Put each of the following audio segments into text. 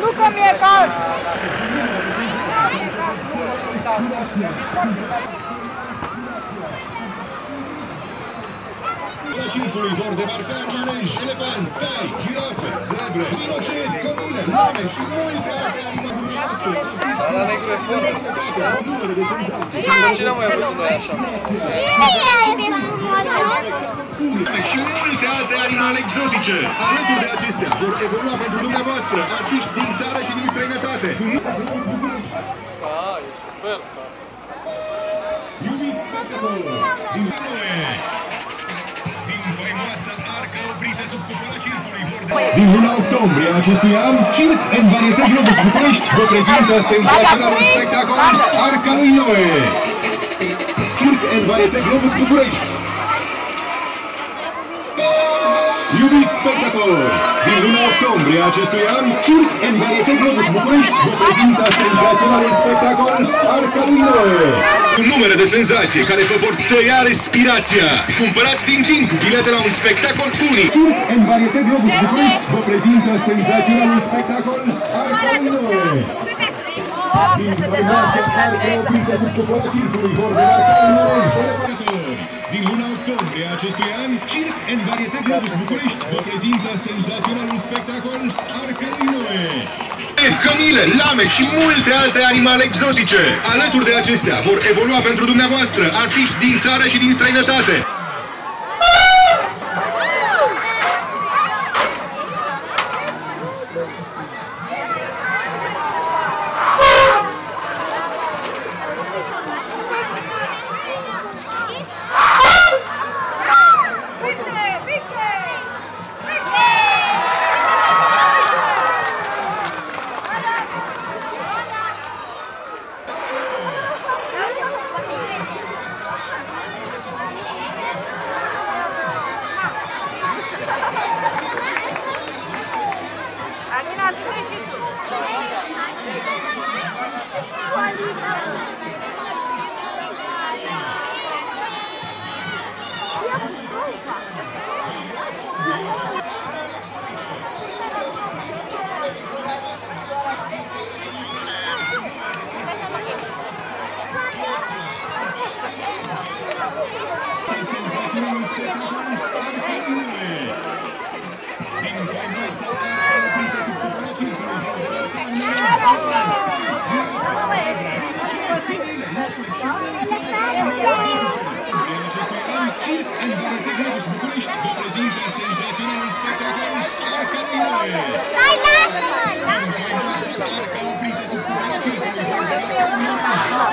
Nu că mi-e cald! La circului vor debarca manegi, elefanți, țari, girafe, zebre, rinocerii, călune, lame și multe alte animale. Ala negru e foarte frumos. Cine mai a văzut noi așa? Și multe alte animale exotice. Alături de acestea vor evolua pentru dumneavoastră artiști din țară și din străinătate. Da, e super! Iubiți spectatorul! Din faimoasa arcă oprită sub cupola circului Bordele. Din luna octombrie acestui an, Circ în Varieté Globus București vă prezintă senzaționalul spectacol Arca lui Noe. Circ în Varieté Globus București. Iubiți spectatori, din luna octombrie acestui an, Circ în Varieté Globus București vă prezintă senzaționalul spectacol Arca lui Noe. Cu numere de senzație care vă vor tăia respirația. Cumpărați din timp bilete la un spectacol unic. Circ în Varieté Globus București vă prezintă senzaționalul spectacol Arca lui Noe. Din frumoase arcă oprise sub cupola circului vor debarca în Noe. Din luna octombrie acestui an, Circ în Varieté Globus București vă prezintă senzaționalul spectacol Arca lui Noe. Cămile, lame și multe alte animale exotice. Alături de acestea vor evolua pentru dumneavoastră artiști din țară și din străinătate.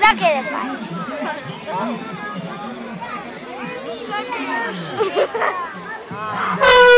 Look at it.